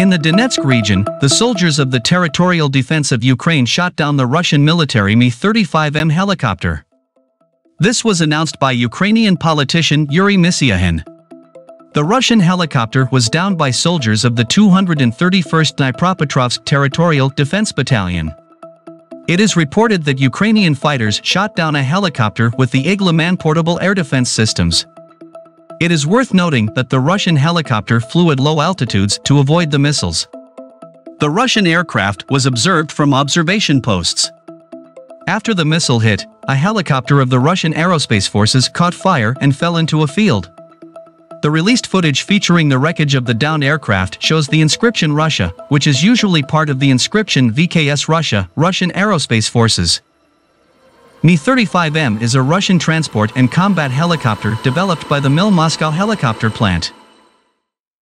In the Donetsk region, the soldiers of the Territorial Defense of Ukraine shot down the Russian military Mi 35M helicopter. This was announced by Ukrainian politician Yuri Misiahin. The Russian helicopter was downed by soldiers of the 231st Dnipropetrovsk Territorial Defense Battalion. It is reported that Ukrainian fighters shot down a helicopter with the Igla man-portable air defense systems. It is worth noting that the Russian helicopter flew at low altitudes to avoid the missiles. The Russian aircraft was observed from observation posts. After the missile hit, a helicopter of the Russian Aerospace Forces caught fire and fell into a field. The released footage featuring the wreckage of the downed aircraft shows the inscription Russia, which is usually part of the inscription VKS Russia, Russian Aerospace Forces. Mi-35M is a Russian transport and combat helicopter developed by the Mil Moscow Helicopter Plant.